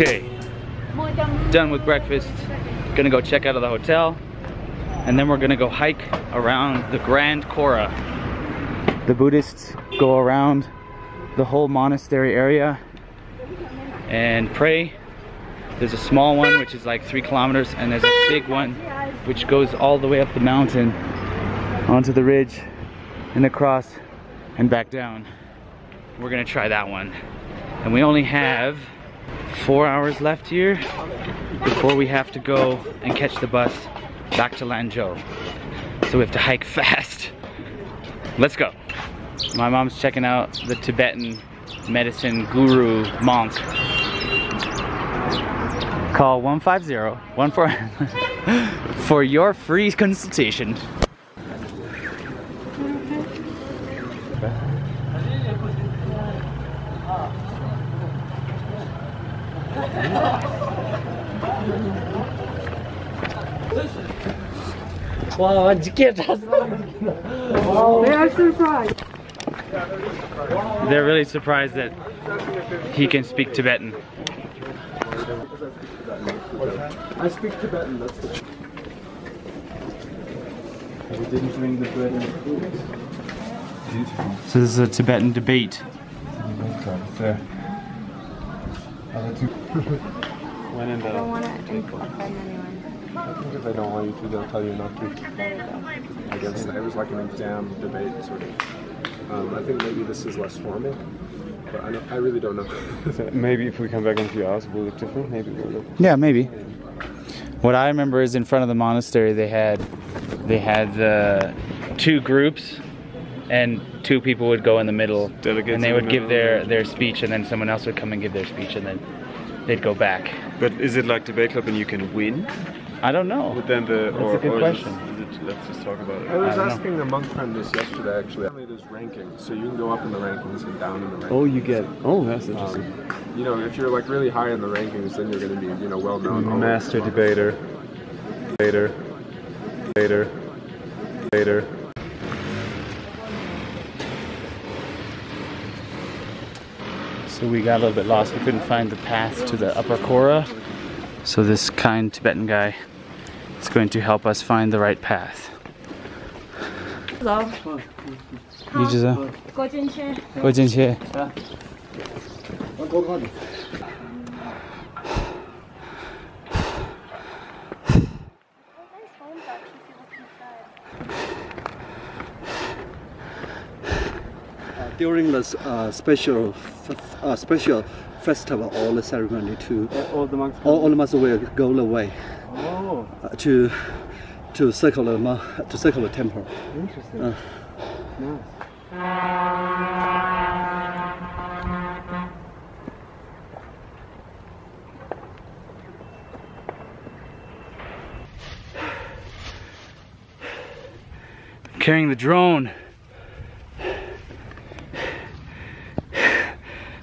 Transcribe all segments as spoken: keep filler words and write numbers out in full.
Okay, done with breakfast. Gonna go check out of the hotel, and then we're gonna go hike around the Grand Kora. The Buddhists go around the whole monastery area and pray. There's a small one which is like three kilometers, and there's a big one which goes all the way up the mountain onto the ridge and across and back down. We're gonna try that one. And we only have four hours left here before we have to go and catch the bus back to Lanzhou. So we have to hike fast. Let's go. My mom's checking out the Tibetan medicine guru monk. Call one five zero one four for your free consultation. Wow, I get wow. They are surprised. They're really surprised that he can speak Tibetan. I speak Tibetan, that's it. We didn't bring the bread and food. Beautiful. So this is a Tibetan debate. I don't want to offend anyone. I think if I don't want you to, they'll tell you not to. There you go. I guess it was like an exam debate, sort of. Um, I think maybe this is less formal, but I, know, I really don't know. So maybe if we come back in a few hours, we'll look different. Maybe we'll look. Yeah, maybe. What I remember is in front of the monastery, they had they had the two groups, and two people would go in the middle, delegates, and they would give their their speech, and then someone else would come and give their speech, and then they'd go back. But is it like debate club and you can win? I don't know. But then the, That's or, a good or question. Is it, let's just talk about it. I was I asking know. the monk friend this yesterday, actually. There's ranking, so you can go up in the rankings and down in the rankings. Oh, you get. Oh, that's interesting. Um, you know, if you're like really high in the rankings, then you're going to be, you know, well known. Master debater. Debater. Debater. Debater. So we got a little bit lost. We couldn't find the path to the upper Kora. So this kind Tibetan guy is going to help us find the right path. Hello. During this uh, special uh, special festival or the ceremony, too, all, all the monks all, all the monks will go away oh. uh, to to circle the mon to circle the temple. Interesting. Uh. Nice. Carrying the drone.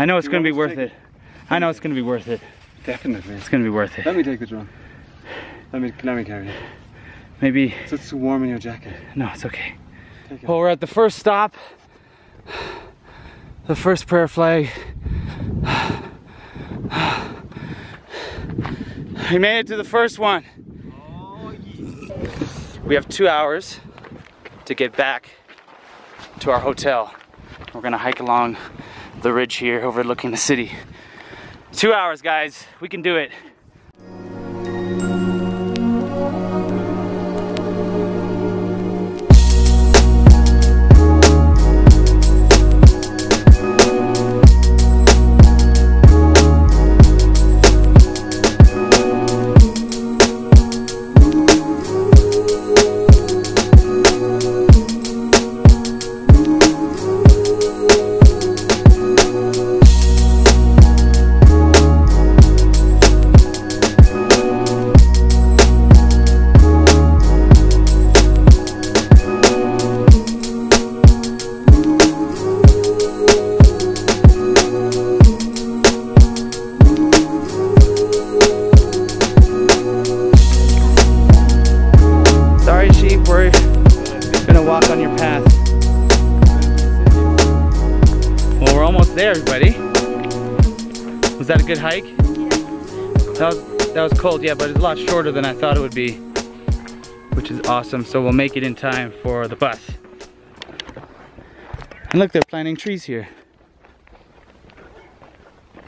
I know it's going to be worth it. I know it's going to be worth it. Definitely. It's going to be worth it. Let me take the drone. Let me, let me carry it. Maybe. It's, it's warm in your jacket. No, it's okay. Take it. Well, we're at the first stop. The first prayer flag. We made it to the first one. Oh, yes. We have two hours to get back to our hotel. We're going to hike along the ridge here overlooking the city. Two hours, guys. We can do it. There, everybody. Was that a good hike? Yeah. That was, that was cold, yeah, but it's a lot shorter than I thought it would be, which is awesome. So we'll make it in time for the bus. And look, they're planting trees here.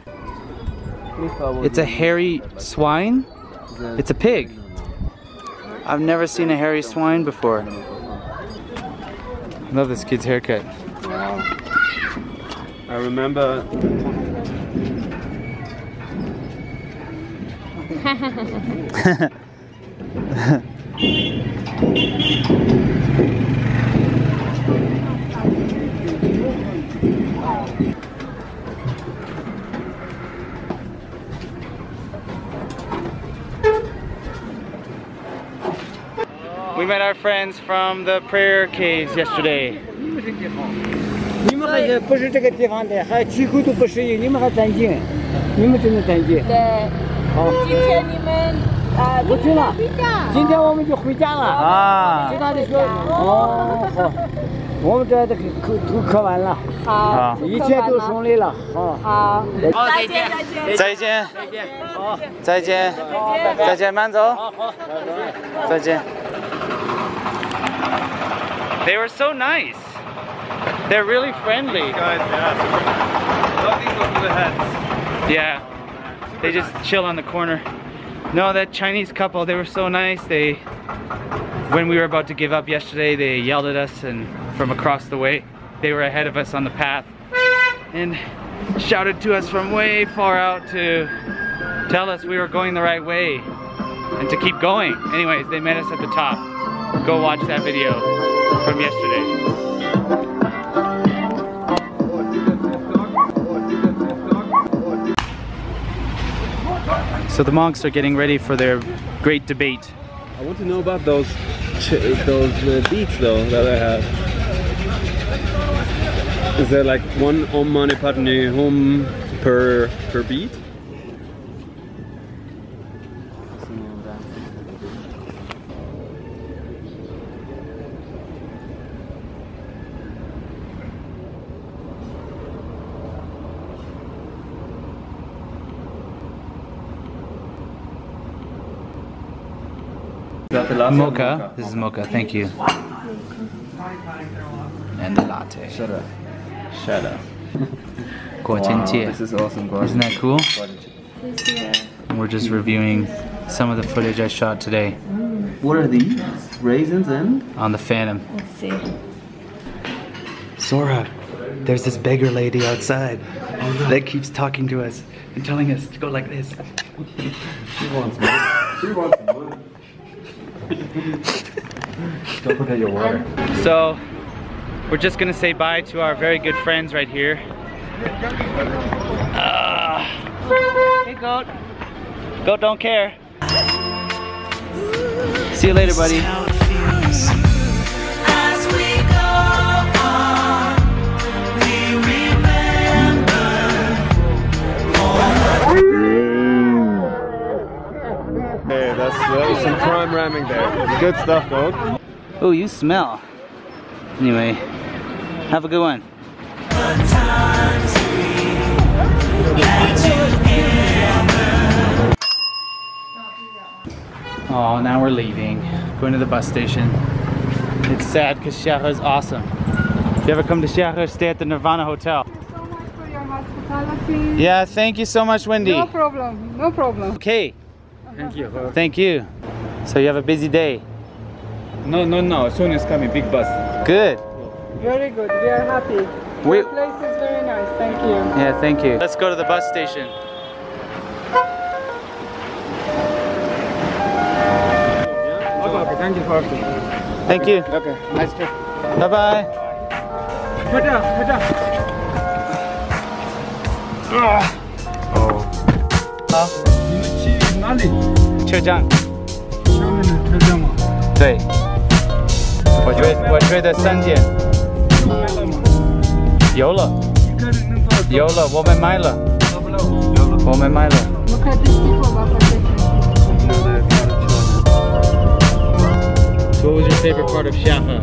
It's a hairy swine. It's a pig. I've never seen a hairy swine before. I love this kid's haircut. Wow. I remember. We met our friends from the prayer caves yesterday. They were so nice. They're really friendly. These guys, yeah. Love these little heads. Yeah. They just chill on the corner. No, that Chinese couple, they were so nice. They, when we were about to give up yesterday, they yelled at us and from across the way. They were ahead of us on the path and shouted to us from way far out to tell us we were going the right way and to keep going. Anyways, they met us at the top. Go watch that video from yesterday. So the monks are getting ready for their great debate. I want to know about those ch those uh, beads though that I have. Is there like one Om Mani Padme Hum per per bead? Mocha. This is mocha. Thank you. And the latte. Shut up. Shut up. Wow, this is awesome. Guo. Isn't that cool? And we're just reviewing some of the footage I shot today. What are these? Raisins and? On the Phantom. Let's see. Sora, there's this beggar lady outside that keeps talking to us and telling us to go like this. She wants money. She wants money. Don't forget your water. So, we're just gonna say bye to our very good friends right here. Uh, hey, goat. Goat don't care. See you later, buddy. Hey, that's that was some prime ramming there. Good stuff, dog. Oh, you smell. Anyway, have a good one. Oh, now we're leaving. Going to the bus station. It's sad because Xiahe is awesome. If you ever come to Xiahe, stay at the Nirvana Hotel. Thank you so much for your hospitality. Yeah, thank you so much, Wendy. No problem. No problem. Okay. Thank you. Thank you. So you have a busy day? No, no, no. As soon as coming, big bus. Good. Very good. We are happy. We... Your place is very nice. Thank you. Yeah, thank you. Let's go to the bus station. Okay, thank you for Thank you. Okay. Nice trip. Bye-bye. Oh. Chejang. 上面的车站吗？对。我追我追的三点。有了。有了，我们买了。我们买了。What was your favorite part of Xiahe?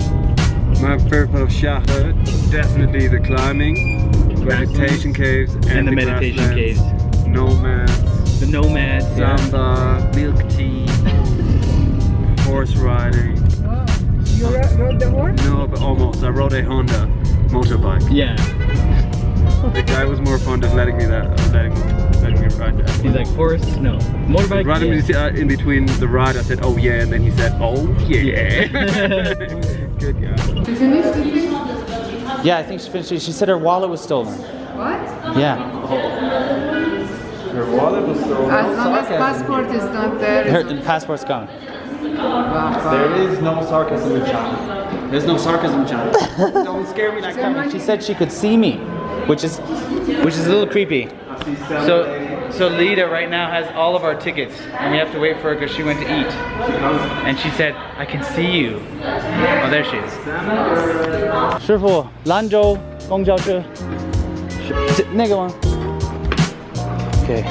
My favorite part of Xiahe, definitely the climbing, meditation caves, and, and the, the meditation caves. Nomads. The the nomad, samba, yeah. Milk tea, horse riding. Wow. You rode the horse? No, but almost. I rode a Honda motorbike. Yeah. The guy was more fond of letting me that, uh, letting, letting me ride that. He's like, horse? No. Motorbike? Right yeah. in between the ride, I said, oh yeah, and then he said, oh yeah. Good guy. Yeah, I think she finished. She said her wallet was stolen. What? Yeah. Her wallet was stolen. As long as passport is not there. Her the passport's gone. There is no sarcasm in China. There's no sarcasm in China. Don't scare me like that. She said she could see me, which is which is a little creepy. So so Lida right now has all of our tickets, and we have to wait for her because she went to eat. And she said, I can see you. Oh, there she is. Shifu, Lanzhou, Gongjiaoshu. Nigga one. Okay.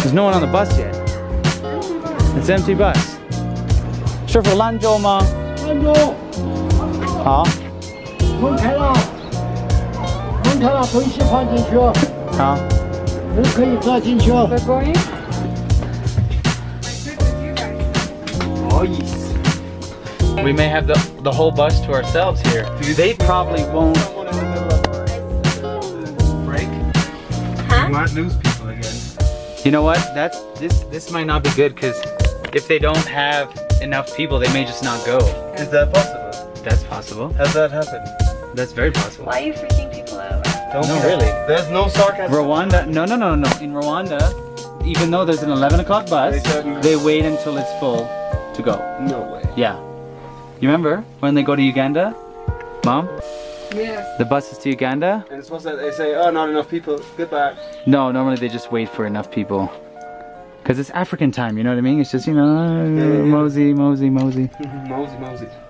There's no one on the bus yet. It's empty bus. Sure for Lanzhou ma. Lanzhou. How? We're going. Oh yes. We may have the the whole bus to ourselves here. They probably won't. Might lose people again. You know what? That's this. This might not be good because if they don't have enough people, they may just not go. Is that possible? That's possible. How's that happen? That's very possible. Why are you freaking people out? Don't no, really. There's no sarcasm. Rwanda? No, no, no, no. In Rwanda, even though there's an eleven o'clock bus, they, they wait until it's full to go. No way. Yeah. You remember when they go to Uganda, Mom? Yes. The bus is to Uganda. And it's supposed to, they say, oh, not enough people, goodbye. No, normally they just wait for enough people. Because it's African time, you know what I mean? It's just, you know, yeah, yeah, yeah. mosey, mosey, mosey. mosey, mosey.